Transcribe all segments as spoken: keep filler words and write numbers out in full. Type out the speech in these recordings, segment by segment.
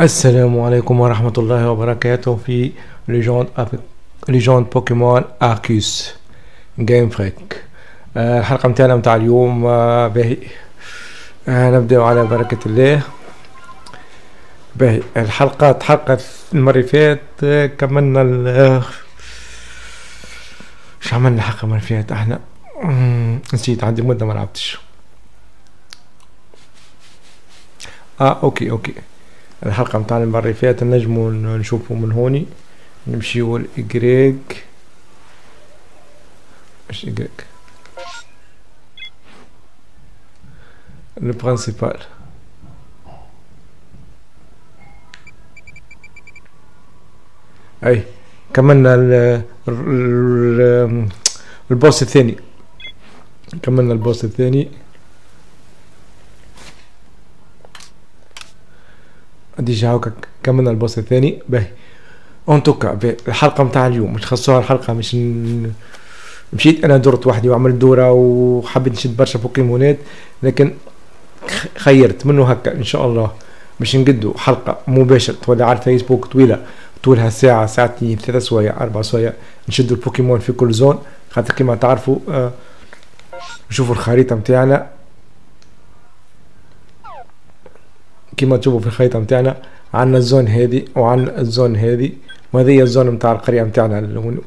السلام عليكم ورحمة الله وبركاته في ليجوند ليجوند بوكيمون أركيوس جيم فريك. آه الحلقة متاعنا متاع اليوم آه باهي آه نبداو على بركة الله. باهي الحلقة حلقة المرة اللي فاتت آه كملنا ال شو عملنا الحلقة المرة اللي فاتت احنا نسيت عندي مدة ما لعبتش. اه اوكي اوكي الحلقة متاع المرة اللي فاتت نجمو نشوفو من هوني نمشيو لإجريج مش إجريج البرانسيبال أي كملنا ال البوس الثاني كملنا البوس الثاني ديجا هاكا كملنا البوس الثاني. باهي اون توكا الحلقه متاع اليوم مش خصوها الحلقه مش ن... مشيت انا درت وحدي وعملت دوره وحبيت نشد برشا بوكيمونات لكن خيرت منه هكا ان شاء الله باش نقدو حلقه مباشره ولا على الفيسبوك طويله طولها ساعه ساعتين ثلاث سوايع اربع سوايع نشدو البوكيمون في كل زون خاطر كيما تعرفوا آه نشوفوا الخريطه متاعنا كيما تشوفوا في الخريطه نتاعنا عندنا الزون هذي وعندنا الزون هذي وهذه هي الزون نتاع القريه نتاعنا اللي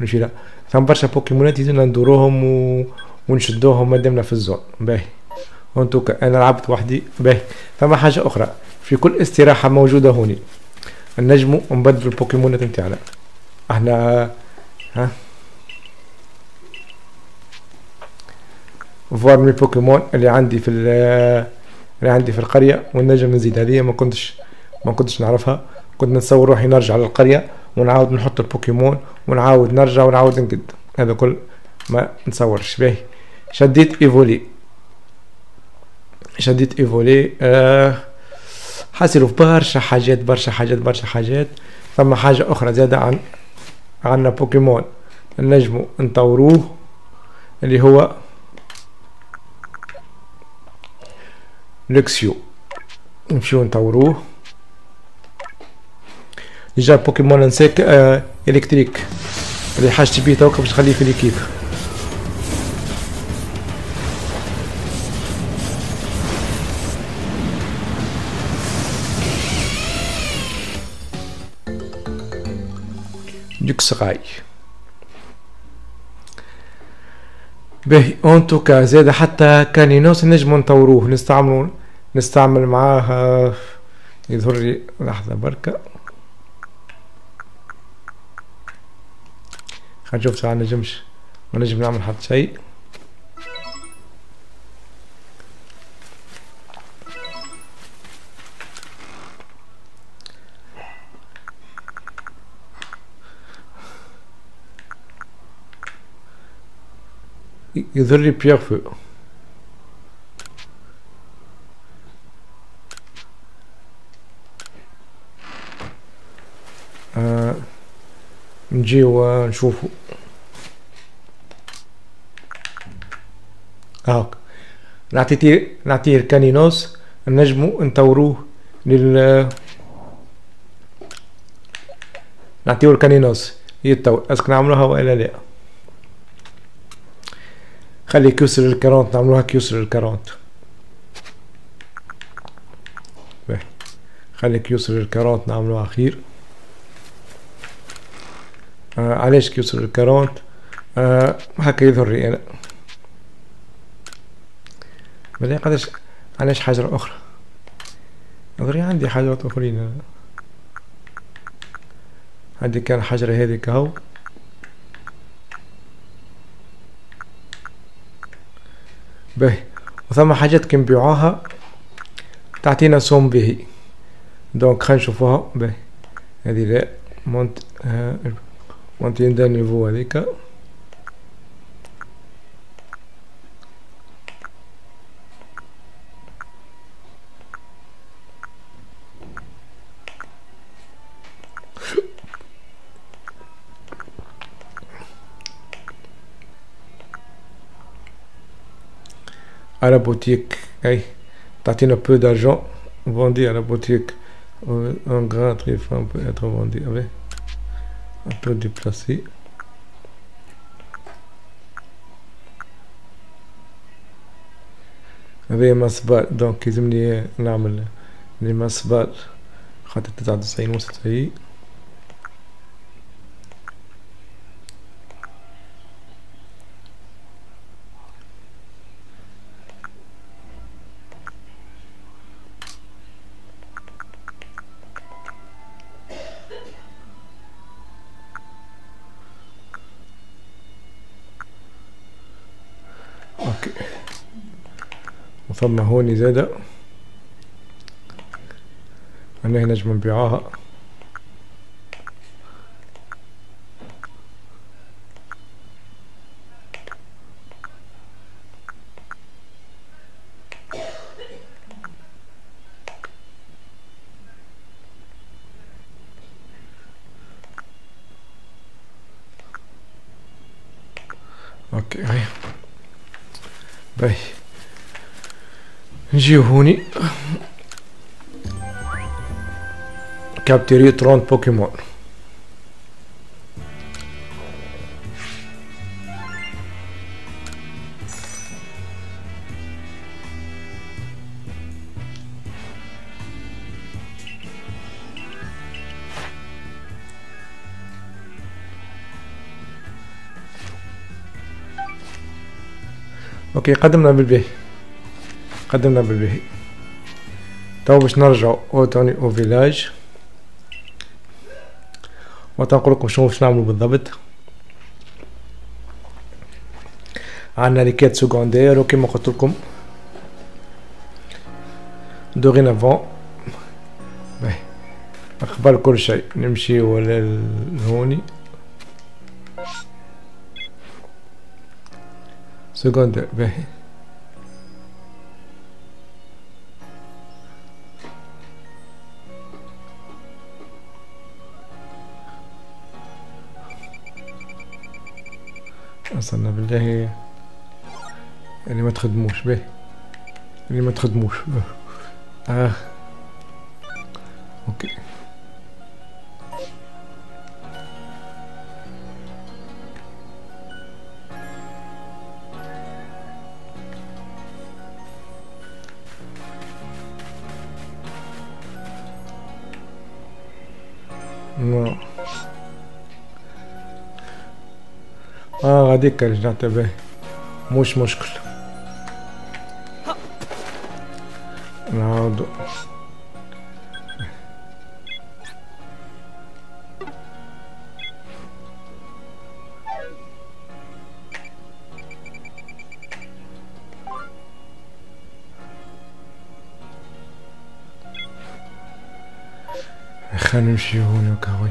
نمشي ثم برشا بوكيمونات يزيدنا ندوروهم و... ونشدوهم مادامنا في الزون. باهي هونتوكا انا لعبت وحدي. باهي ثم حاجه اخرى في كل استراحه موجوده هوني نجمو نبدلو البوكيمونات نتاعنا احنا ها فوار من البوكيمون اللي عندي في اللي عندي في القريه والنجم نزيد. هذه ما كنتش ما كنتش نعرفها كنت نتصور روحي نرجع للقريه ونعاود نحط البوكيمون ونعاود نرجع ونعاود نقد هذا كل ما نتصورش. باهي شديت ايفولي شديت ايفولي آه حاسيلو في برشا حاجات برشا حاجات برشا حاجات. ثم حاجه اخرى زاده عن عندنا بوكيمون نجمو نطوروه اللي هو لوكسيو نمشيو نطوروه ديجا بوكيمون انسيك آه الكتريك اللي حاجتي بيه توك باش نخليه في ليكيب. لوكسراي باهي اون توكا زاد حتى كانينوس نجمو نطوروه نستعملو نستعمل معاه يظهر لي لحظة بركة خنشوف ساعة نجمش ونجم نعمل حتى شيء. يظهر لي بيغ فو آه. نجي ونشوفو هاك نعطيه نعطيه الكانينوس نجمو نطوروه لل نعطيو الكانينوس يتطور اسك نعملوها والا لا خلي كيوصل للكارونت نعملوها كيوصل للكارونت خلي كيوصل للكارونت نعملوها خير. آه علاش كيوصل للكارونت آه هكا يظهر لي انا بلي قداش علاش حجرة اخرى يظهر لي عندي حاجات اخرين عندي كان حجرة هذيك هاو باهي وثم حاجات كي نبيعوها تعطينا سوم باهي دونك خلينا نشوفوها. باهي هذه لا مونت آه مونتين دا نيفو هذيكا à la boutique, hey. T'as une peu d'argent, vendez à la boutique Un grain très fin peut être vendu avec un peu déplacé. هذه مصبات دونك يلزمني نعمل لي مصبات خاطر تسعة وتسعين و ستة. وثما هوني زادا انا هنا نجم نبيعوها اوكي هاي باي. نجيو هوني كابتيري ثلاثين بوكيمون. اوكي قدمنا بالباهي قدمنا بالباهي. تو باش نرجعو او تاني او فيلاج و تنقولكم شنو باش نعملو بالضبط. عندنا لي كات سكوندير و كيما قلتلكم دوغينافون باهي اخبار كل شيء. نمشيو لهوني سكوندير باهي. وصلنا بالله اللي ما تخدموش به اللي ما تخدموش اه اوكي نو اه هذيك رجعت به مش مشكل. نعاودو خلينا نمشيو هنا كاوي.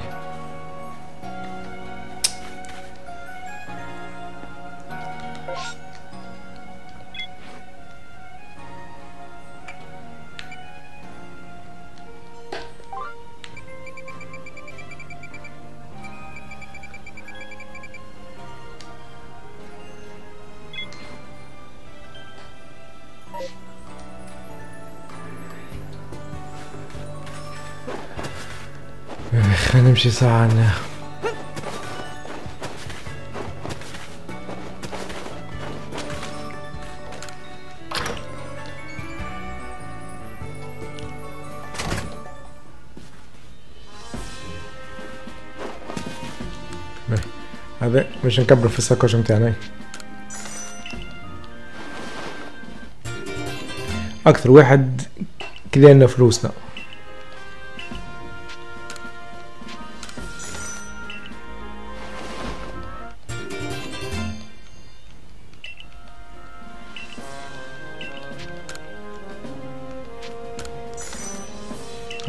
خلينا نمشي ساعة لنا هذا باش نكبرو في الساكوش متاعنا. أكثر واحد كلينا فلوسنا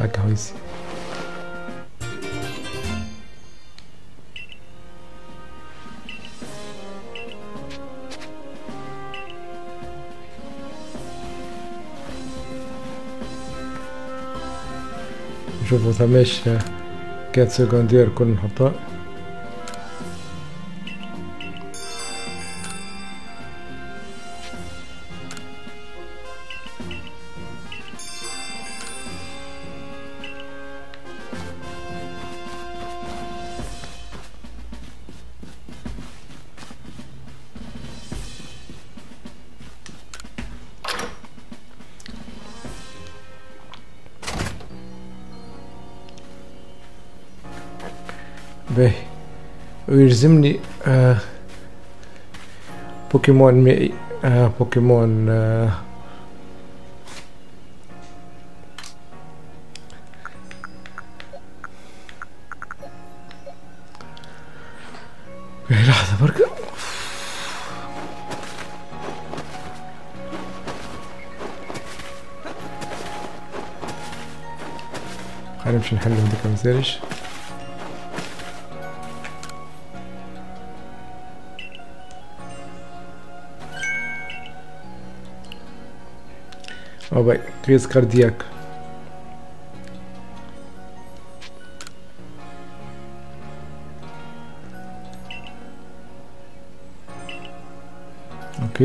هكا. نشوفو ثماش كات سكوندير كل نحطها باهي ويلزمني آه بوكيمون مائي، آه بوكيمون آه باهي لحظة برك. خلينا نمشي نحلو هاذيك مزارش. Oh ouais, crise cardiaque. Ok.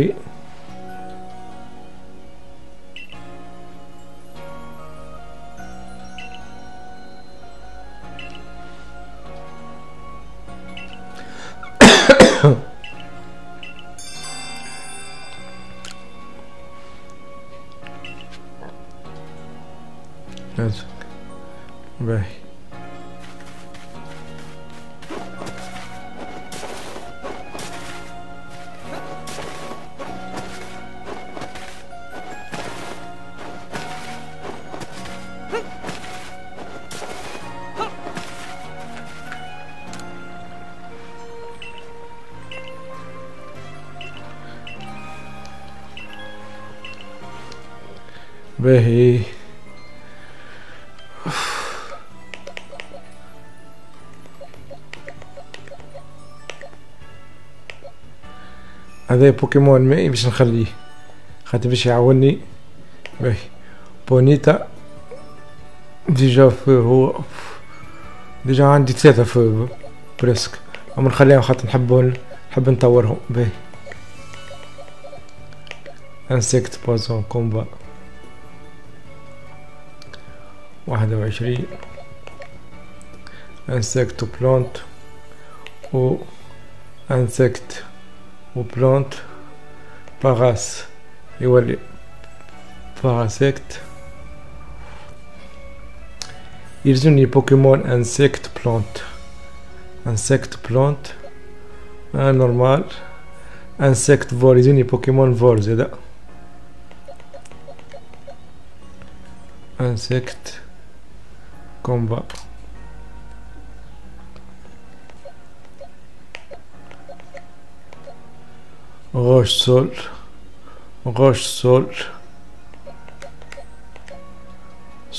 باهي باهي هذا بوكيمون مائي باش نخليه خاطر باش يعاوني. باهي بونيتا ديجا فور، هو ديجا عندي ثلاثة فور بريسك، اما نخليهم خاطر نحبهم نحب نطورهم. باهي انسكت بوزون كومبا واحدة وعشرين، انسكت بلونت و انسكت و بلونت باراس يولي باراسكت. يلزمني بوكيمون انسكت بلونت، انسكت بلونت آه نورمال، انسكت فول يلزمني بوكيمون فول زادا، انسكت كومبا roche sol roche sol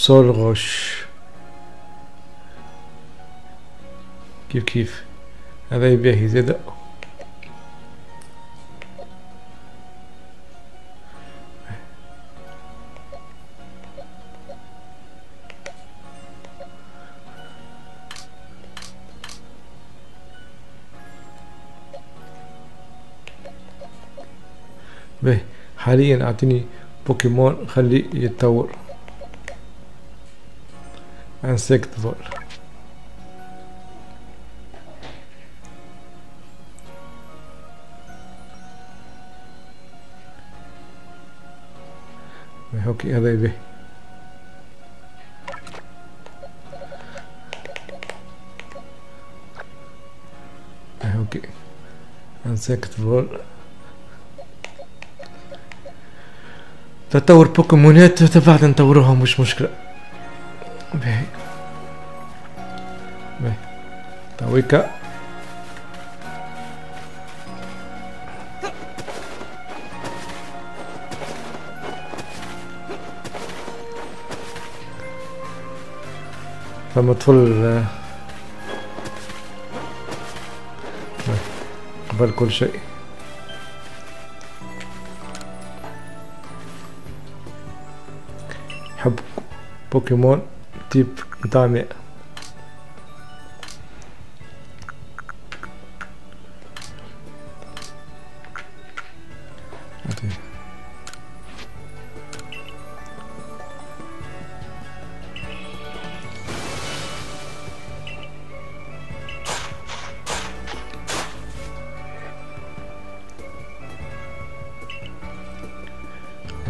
sol roche كيف كيف. هذا يبيعه زيادة باهي. حاليا اعطيني بوكيمون خليه يتطور. انسكتفول باهي اوكي هذا باهي. باهي اوكي انسكتفول. تطور بوكيمونات تبعد نطوروهم مش مشكلة. باهي باهي تاويكا فما طفل قبل كل شيء. حب بوكيمون تيب نتاع ماء.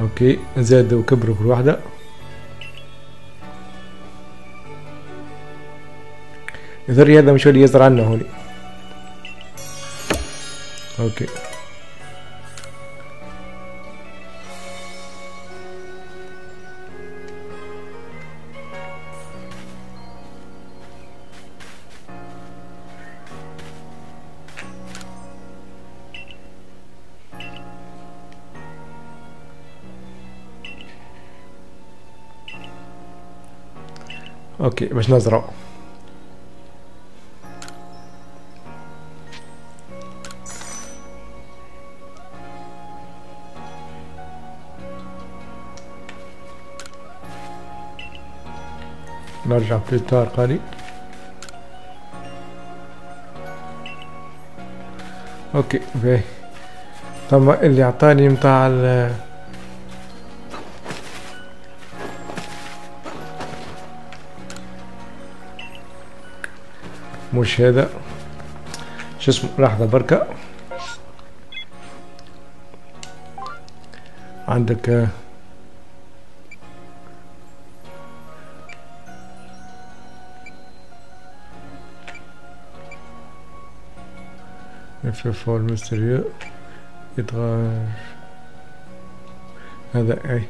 اوكي زادوا وكبروا كل واحدة. يضر هذا مش هو اللي يزر عنا هوني. اوكي اوكي باش نزرع نرجع في التار قليل. اوكي باهي ثم اللي عطاني متاع ال مش هذا شو اسمه، لحظة بركة. عندك الفول ميستيريو يتغير هذا اي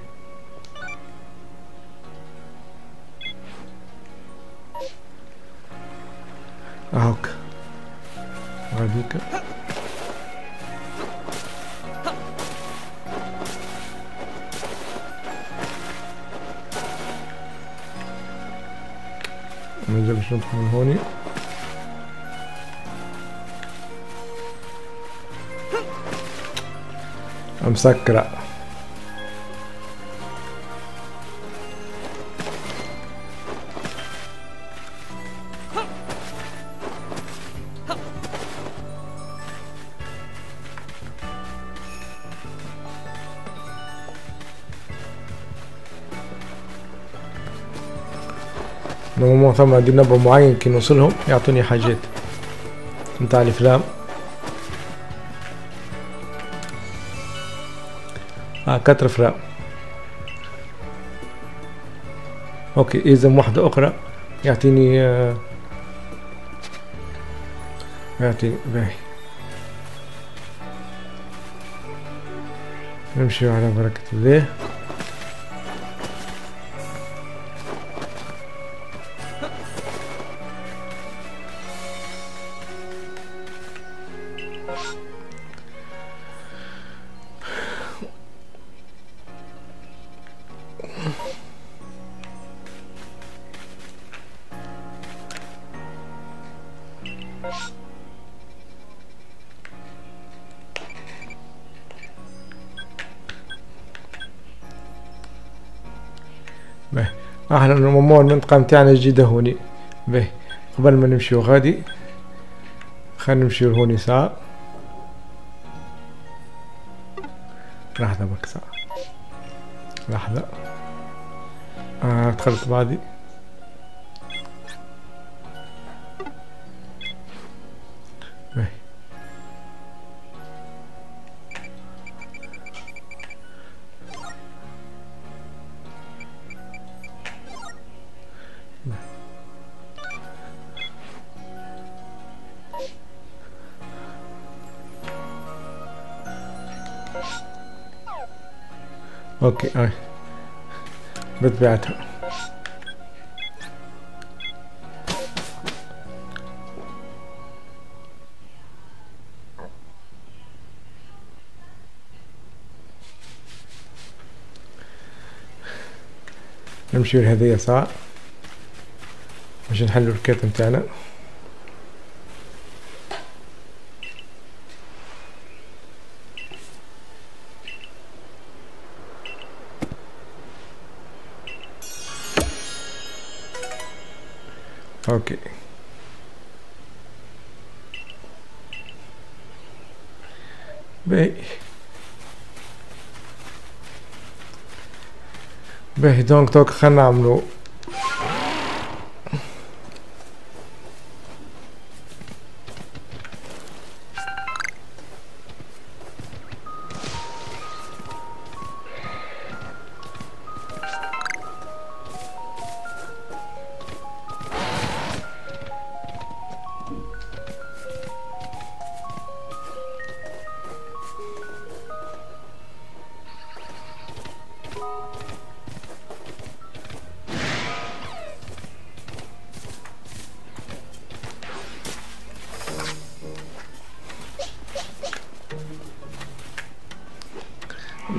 هاك غاديك. مازال باش ندخل من هوني. مسكرة نورمالمون ثم عندي نبع معين كي نوصلهم يعطوني حاجات متاع الافلام. اه كتر فراغ. اوكي اذا واحدة اخرى يعطيني آه يعطيني باهي نمشي على بركة الله. احنا نورمالمون المنطقة متاعنا الجديدة هوني. باهي قبل ما نمشيو غادي خلينا نمشيو لهوني ساعة. لحظة برك ساعة لحظة اه دخلت بعدي. باهي اوكي اي بطبيعتها نمشيو لهذيا ساعة باش نحلو الكات متاعنا. اوكي باهي باهي دونك دوك خلينا نعملو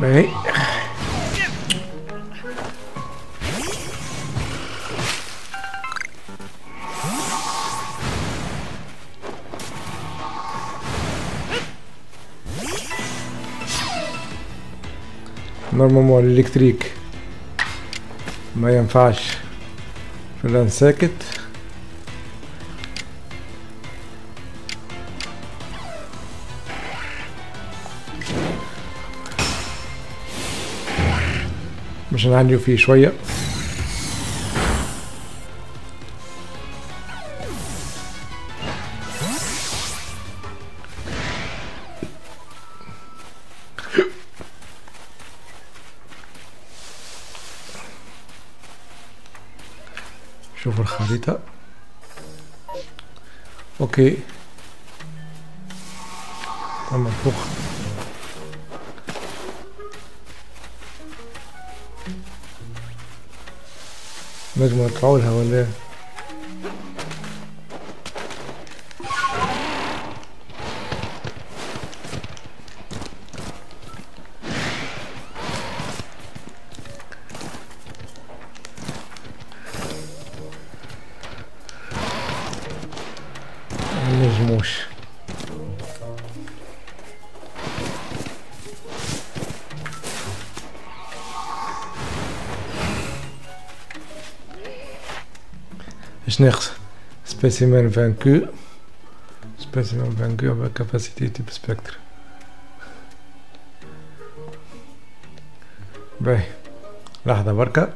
Right. نورمالمون الالكتريك ما ينفعش في اللان ساكت. مش هنعنيه فيه شوية. شوفوا الخريطة. اوكي تمام فوق. نجموا نطلعوا لها ولا ايه؟ منجموش. اش ناقص؟ سبيسيمان فانكو، سبيسيمان فانكو بكاباسيتي تيب سبيكتر. باهي لحظة بركة.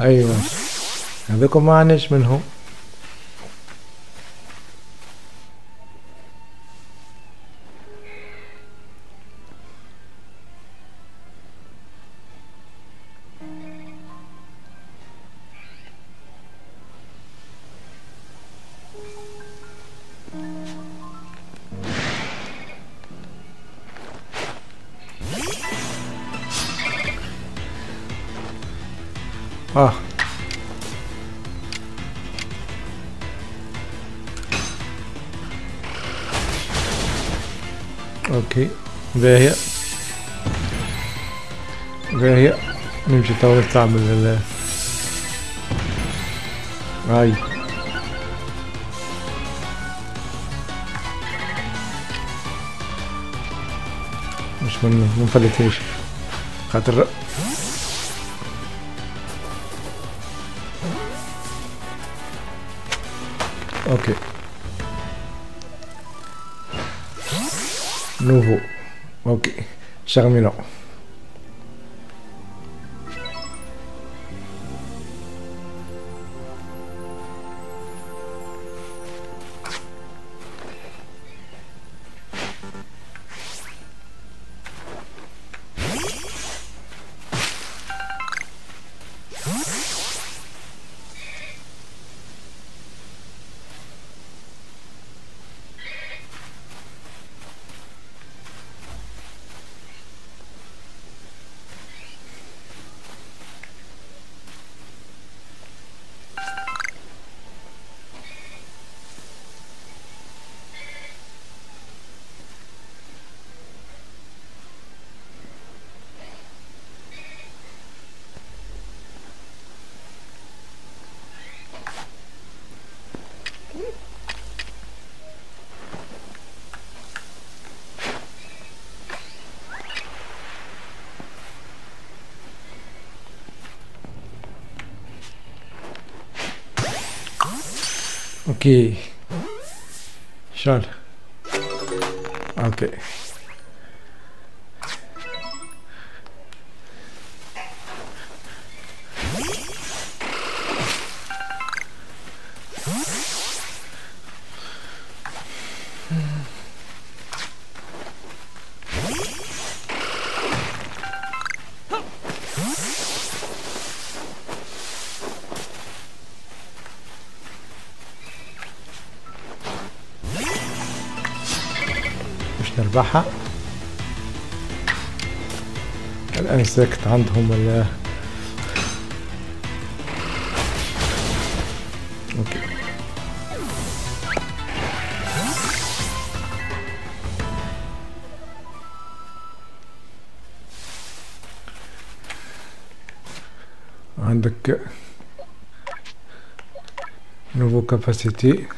ايوه هذوكم ما عناش منهم. اه اوكي باهية باهية نمشي توا نستعمل ال هاي مش من منفلتهاش خاطر اوكي nouveau. Ok, Charmeleon. Ok, Charles. Ok. نربحها. الانسكت عندهم ال اوكي عندك نوفو كاباسيتي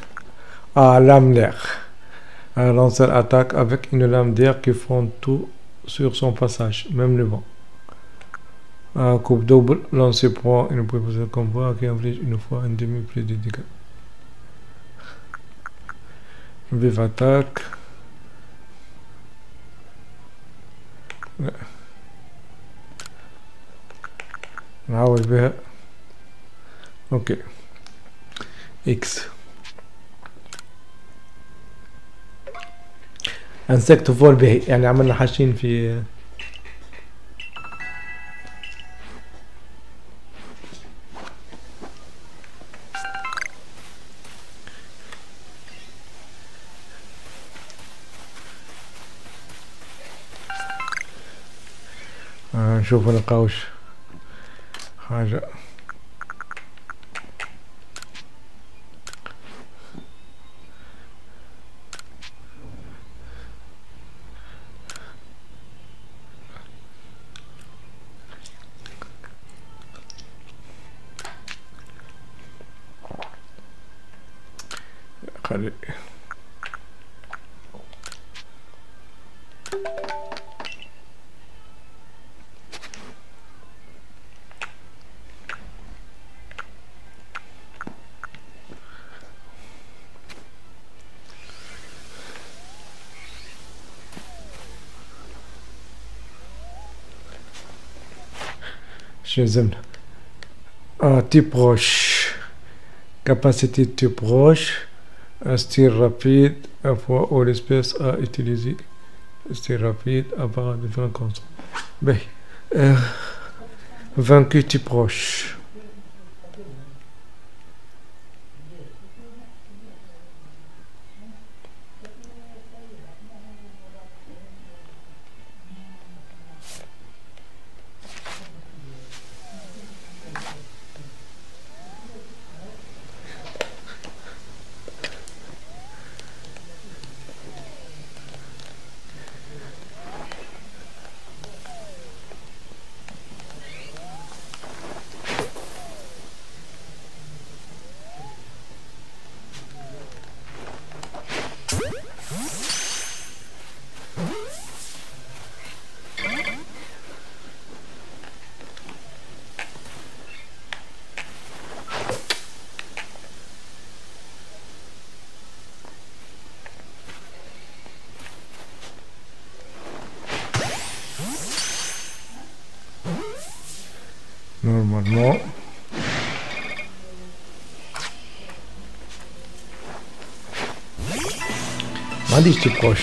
اه لام لير. Un lanceur attaque avec une lame d'air qui fond tout sur son passage, même le vent. Un coup double, lancer point, une proposition de combat qui inflige une fois un demi plus de dégâts. Vive attaque. Ouais. Ah ouais, ok. X. Insectfoul به يعني عملنا حاشين في آه نشوفوا نلقاوش حاجة. خلي شنو لازمنا اه تي بروش كاباسيتي تي بروش un style rapide à fois où l'espèce a utilisé style rapide à part de vingt contre B euh, vaincu tu proche normalement. ما عنديش تيب قوش.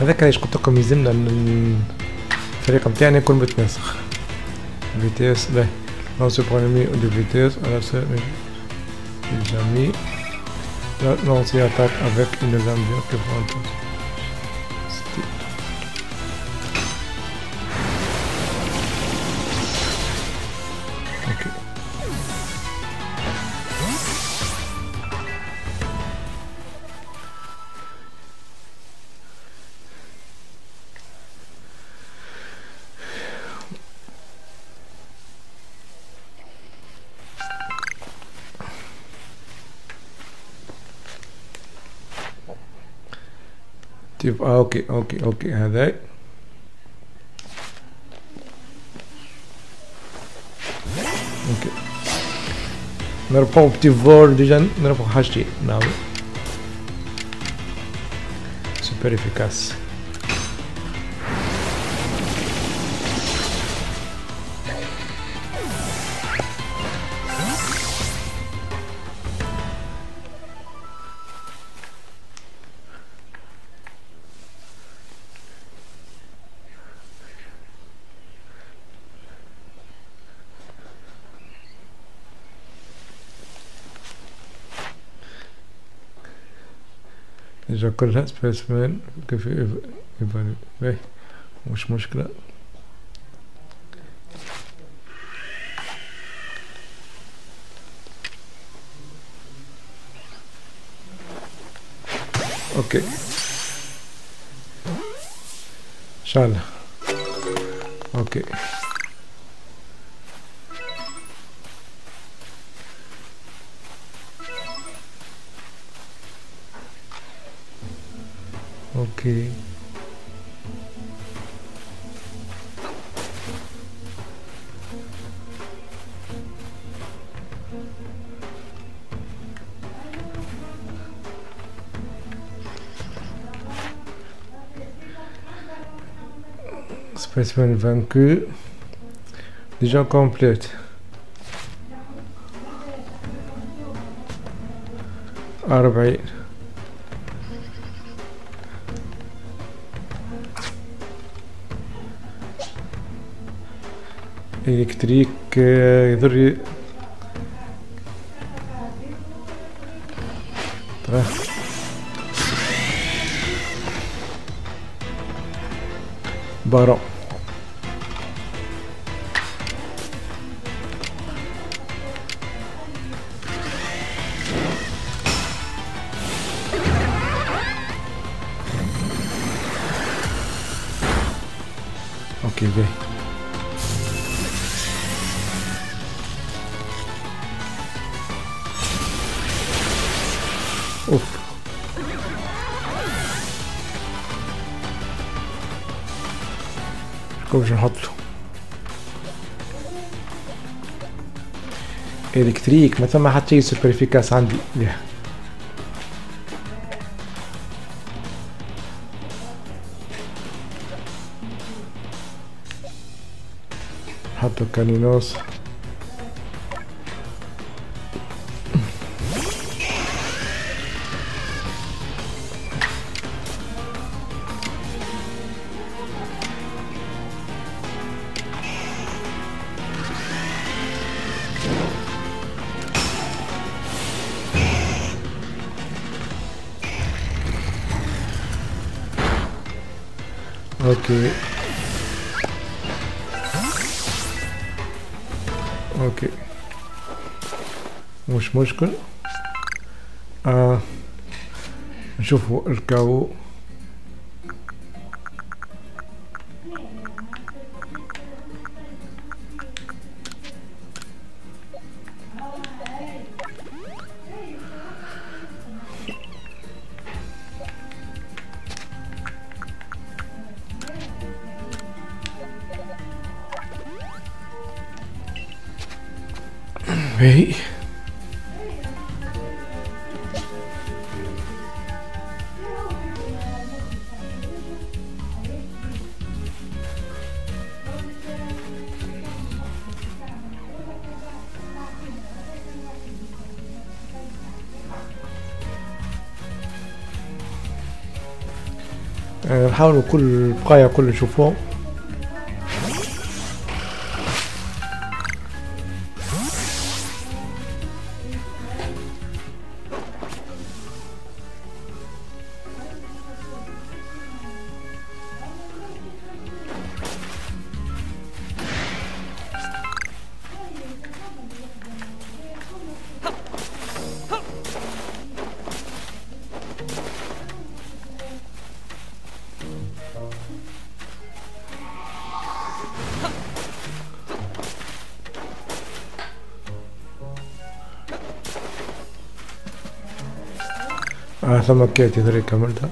هذا كان يشقط لكم يلزمنا الفريق متاعنا يكون متناسخ. فيتيس باهي لونسو برونمي دو فيتيس على سا الجامي لونسي اتاك افيك اون زامبيا كو فونتوس. اه اوكي اوكي اوكي هذا اوكي نربحو بتي فور ديجا نربحو حاجتي نعم سوبر افيكاس جا كلها سبيسمان كيف يبان باهي مش مشكلة اوكي ان شاء الله اوكي اوكي Spaceman vaincu déjà complète أربعين إلكتريك يضر تراه بارو اوكي باهي اوف شكون باش نحطلو الكتريك ما ثما حتى شي سوبر افيكاس عندي ليه نحطو كانينوس اوكي اوكي مش مشكل آه. نشوفوا الكاو باهي نحاولوا كل بقايا كل نشوفوهم. ثم كيتي دري كملتها.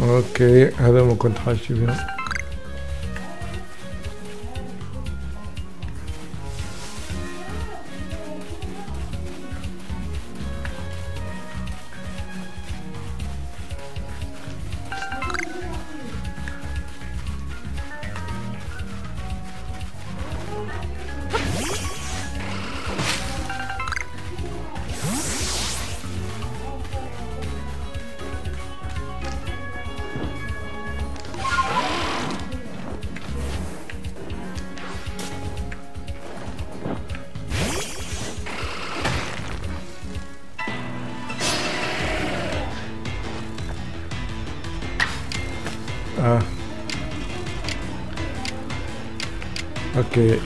اوكي هذا ما كنت حاجة فيهم. اه اوكي اوكي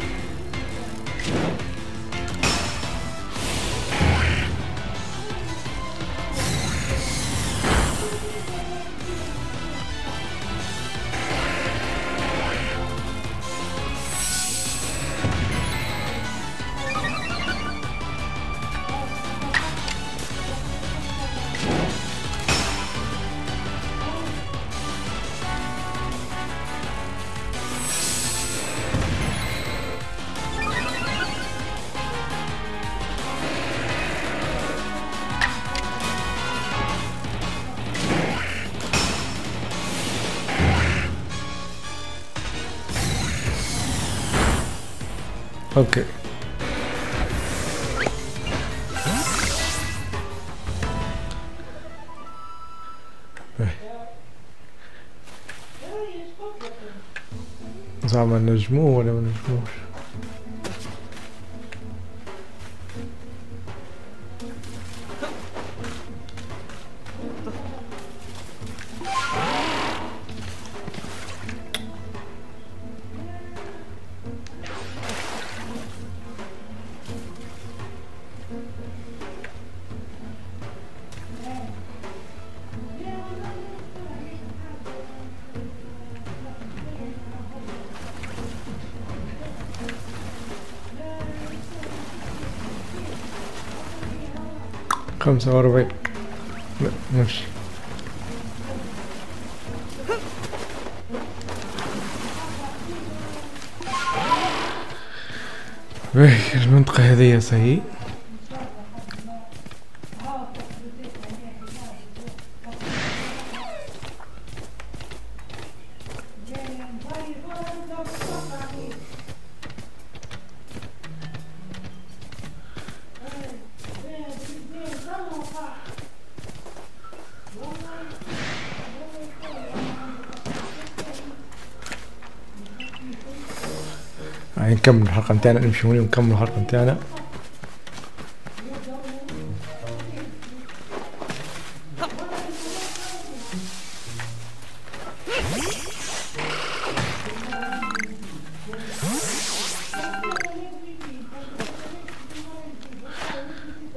زعما نجموه ولا ما نجموش؟ خمسة وأربعين. لا ماشي باهي المنطقة هذيا صحيح. نكمل الحلقة نتاعنا، نمشي هوني ونكمل الحلقة نتاعنا.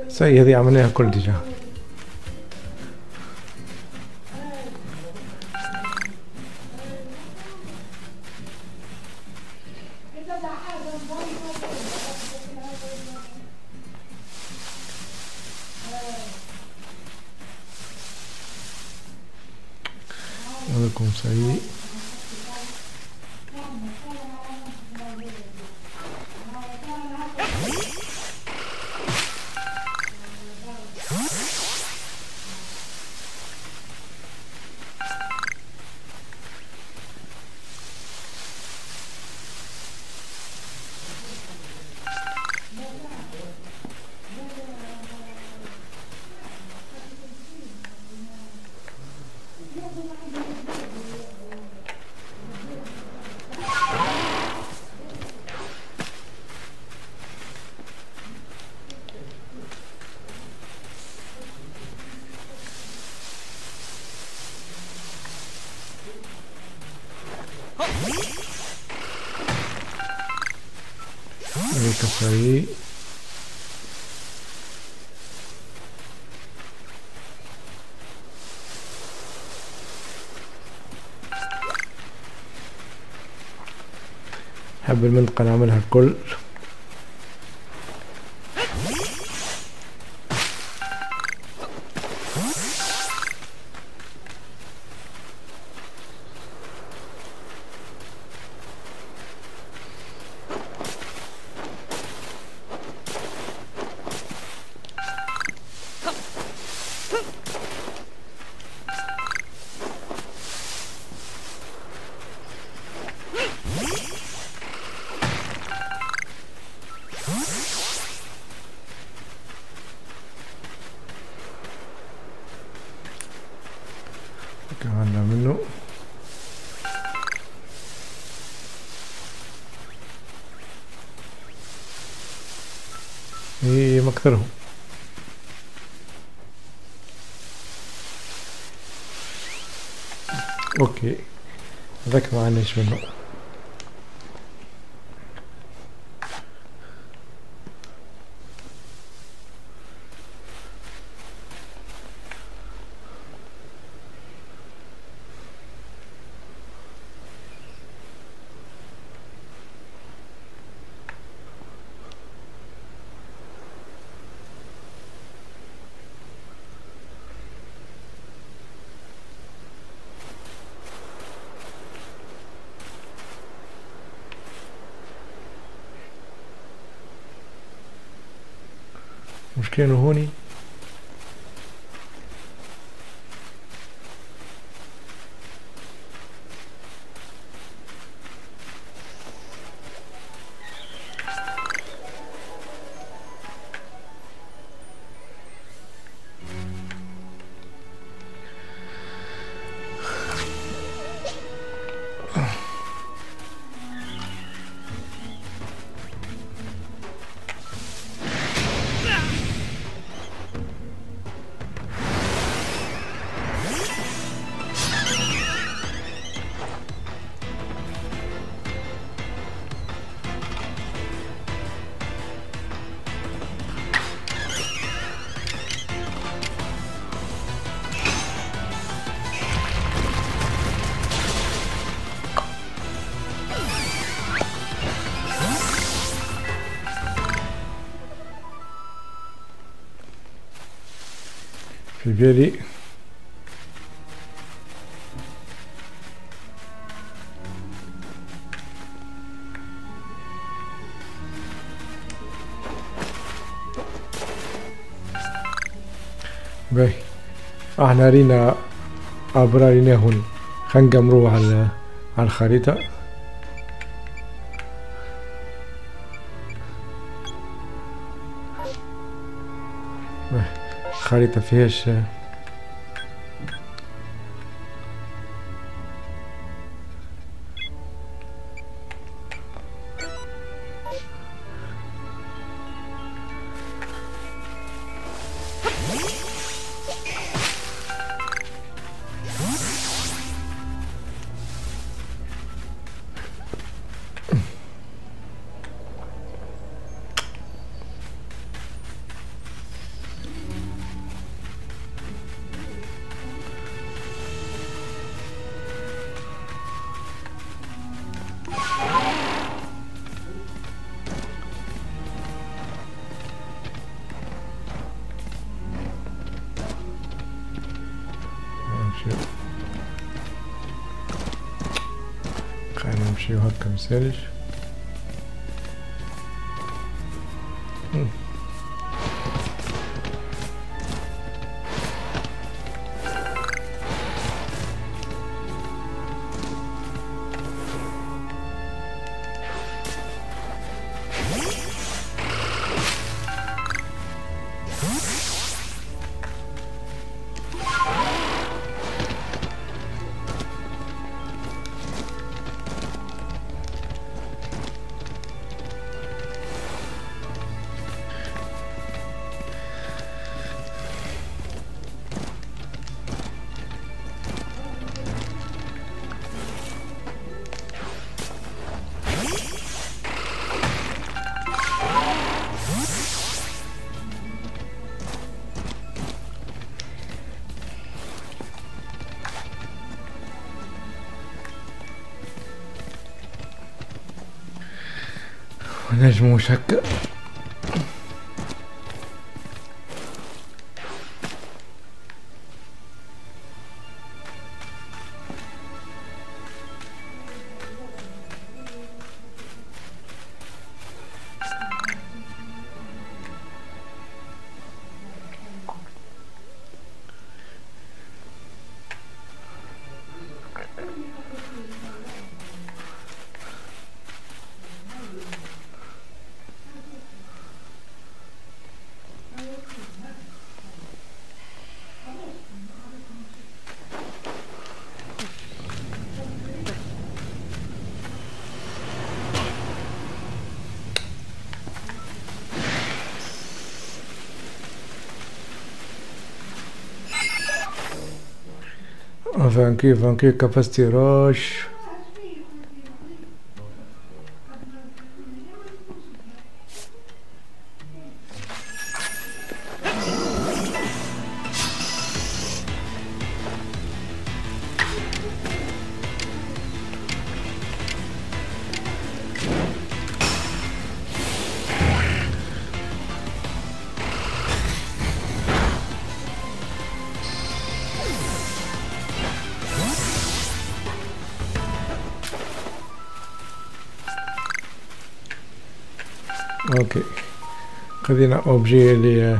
سي هذي عملناها كل ديجا. comme ça y est. Allez, comme ça y est. حب المنطقة نعملها الكل. ايه ما اكثرهم. اوكي ذاك ما عناش منه. مشكلة هوني في بالي. باهي احنا رينا ابرارينا هون، خلينا نقمروه على على الخريطة. الخريطة فيهاش Luxio up himself. Hmm. نجمو هكا vaincu, vaincu, capacité roche. اوكي خذينا اوبجي اللي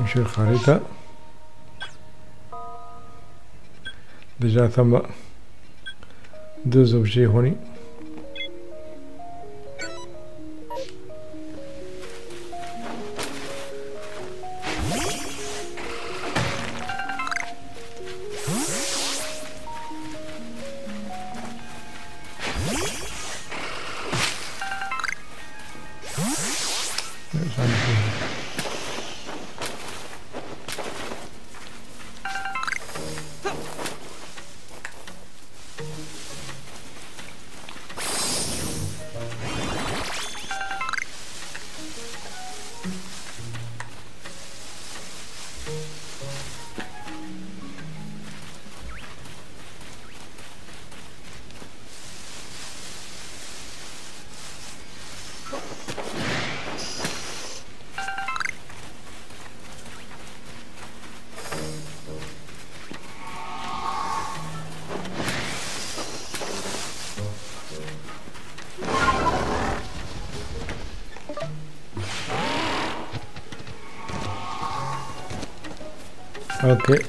نمشي الخريطة ديجا ثم deux objets honey. Okay.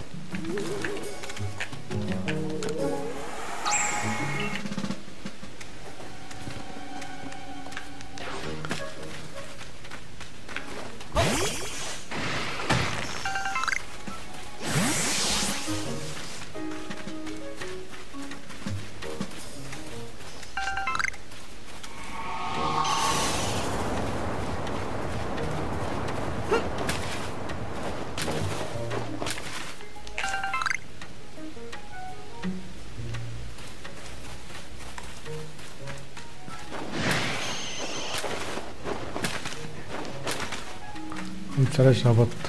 انت علاش هبطت؟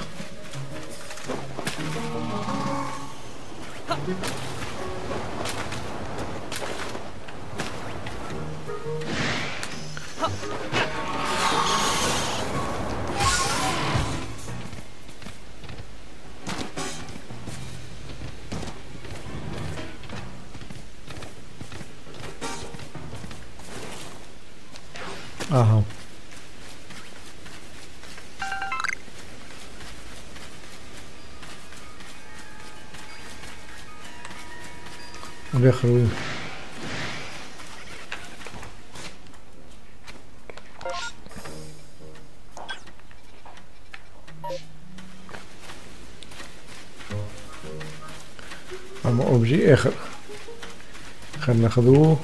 Aha. Weggroeien. Allemaal optie eger. Gaan naar gedoe.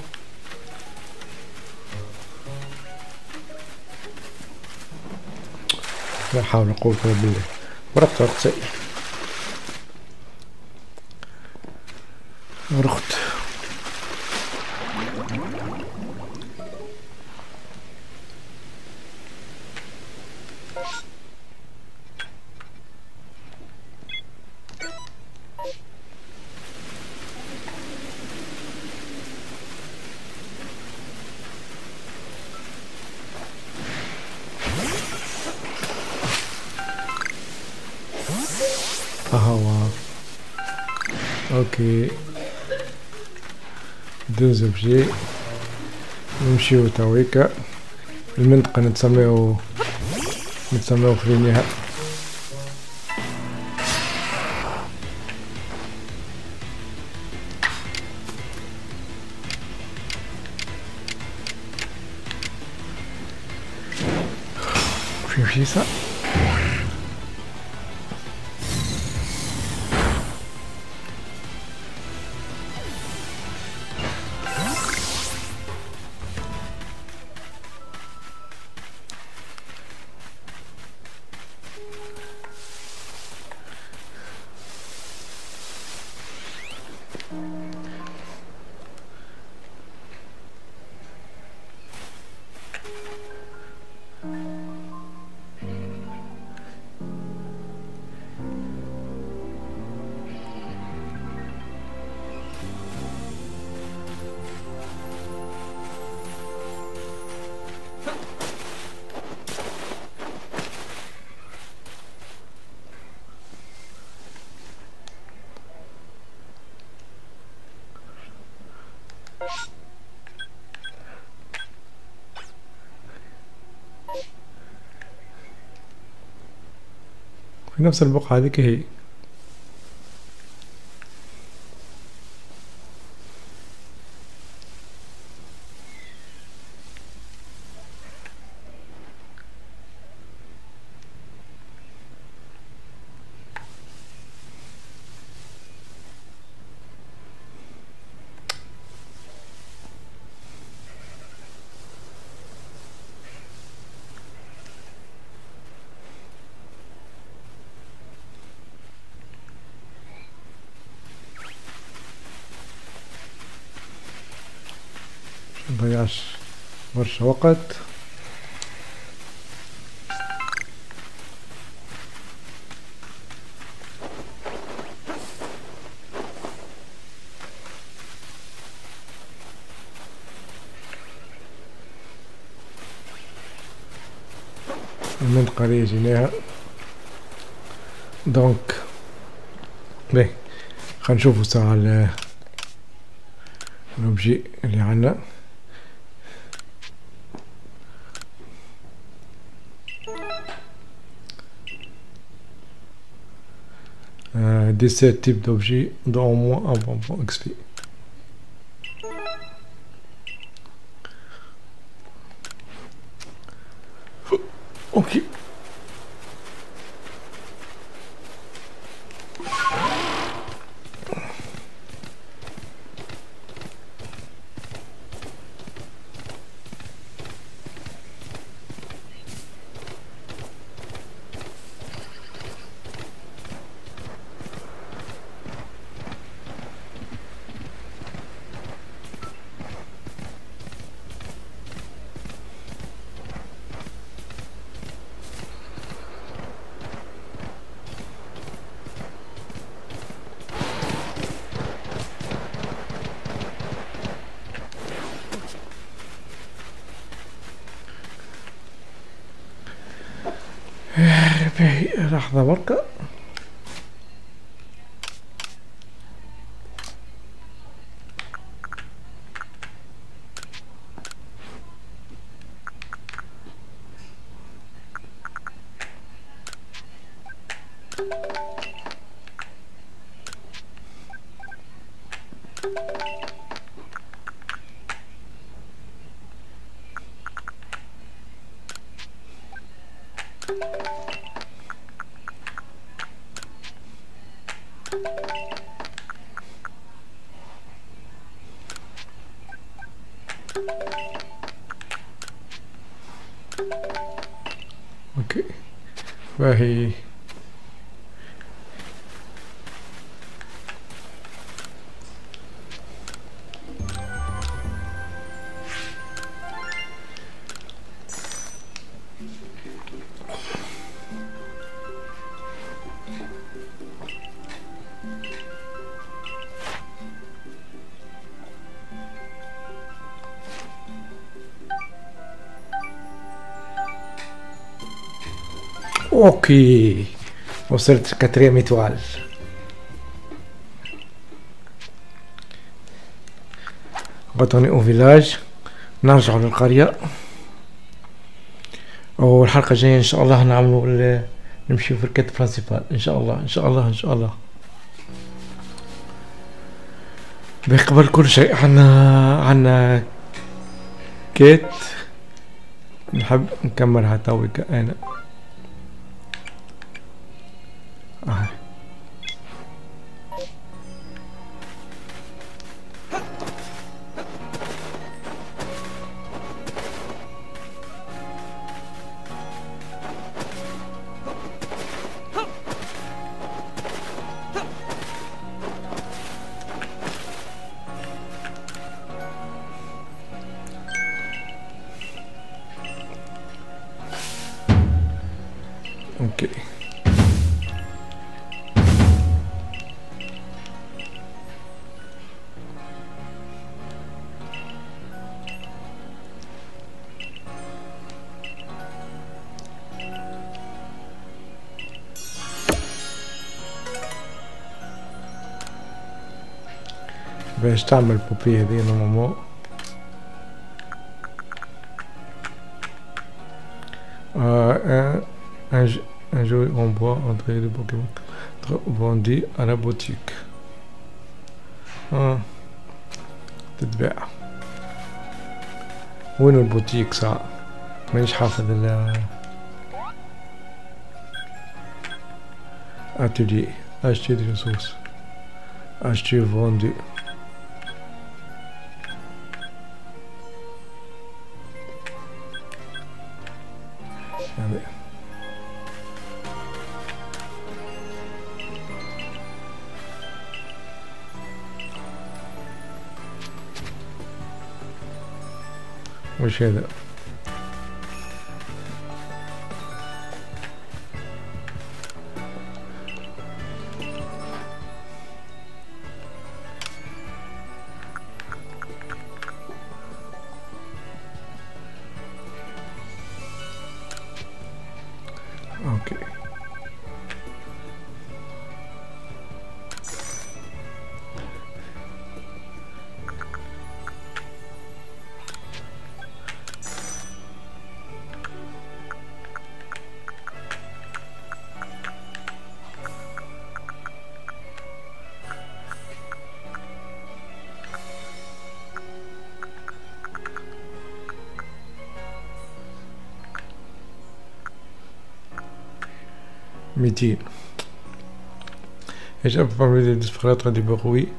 نحاول نقول بالله ورقت ورقت ورقت دوز بجي نمشيو تاويكا المنطقة نتسميو نتسميو فرينيها في فيسا في نفس البقعة هذيك هي مضيعش برشا وقت المنطقة اللي جيناها دونك باهي خنشوفو ساعة الأوبجي اللي عندنا dix-sept types d'objets dont au moins un bonbon X P. Ok. باهي لحظة بركة. اوكي باهي اوكي وصلت كاتريام ايتوال. غطوني او فيلاج، نرجعو للقرية. والحلقة الجاية ان شاء الله نعملو ال... نمشيو في الكات برانسيبال ان شاء الله ان شاء الله ان شاء الله. بقبل كل شيء عنا عنا كات نحب نكملها توي كأنا. آه. اوكي باش تعمل البوبي هذي ماما آه ان ان جوي اون بوا انتري لي بوكيمون فوندي ا لا بوتيك اه تتباع. وين البوتيك ساعة مانيش حافظ ال اتيلي اشتري دي ريسورس اشتري فوندي. وش هذا؟ اوكي ميتين. J'ai parmi les disparaître des bruits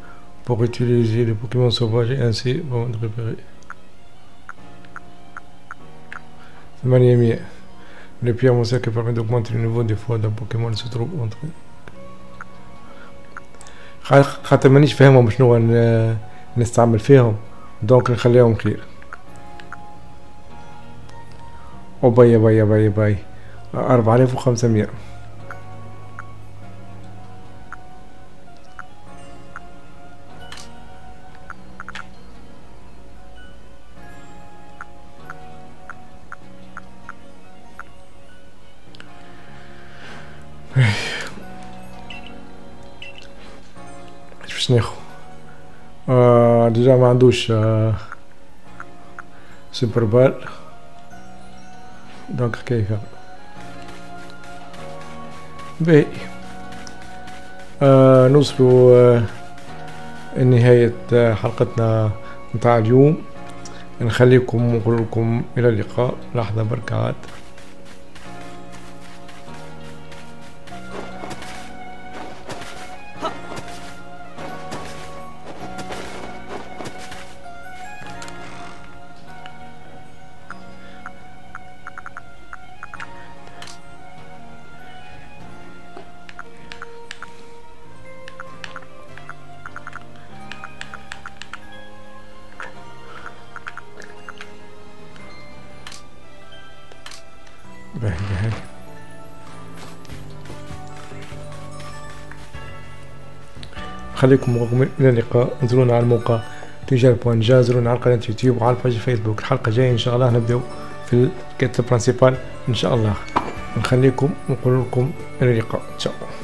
pour utiliser les Pokémon sauvages et ainsi pour réparer. ثمانمية. Le pierre monstre qui permet d'augmenter le niveau des fois d'un Pokémon se trouve entre. خاطر مانيش فاهمهم شنو نستعمل فيهم دونك نخليهم خير. أو باي باي باي باي أربعة آلاف وخمسمية. Je suis snel. Uh, déjà ma douche uh, super belle. Donc kijken. باهي آه نوصلوا آه لنهاية آه حلقتنا متاع اليوم. نخليكم ونقول لكم إلى اللقاء. لحظة بركات. خليكم معكم الى اللقاء. انزلونا على الموقع تجار بوان جا، زرونا على قناة يوتيوب وعلى الباج فيسبوك. الحلقة الجاية ان شاء الله نبداو في الكات برانسيبال ان شاء الله. نخليكم ونقول لكم الى اللقاء. تشاو.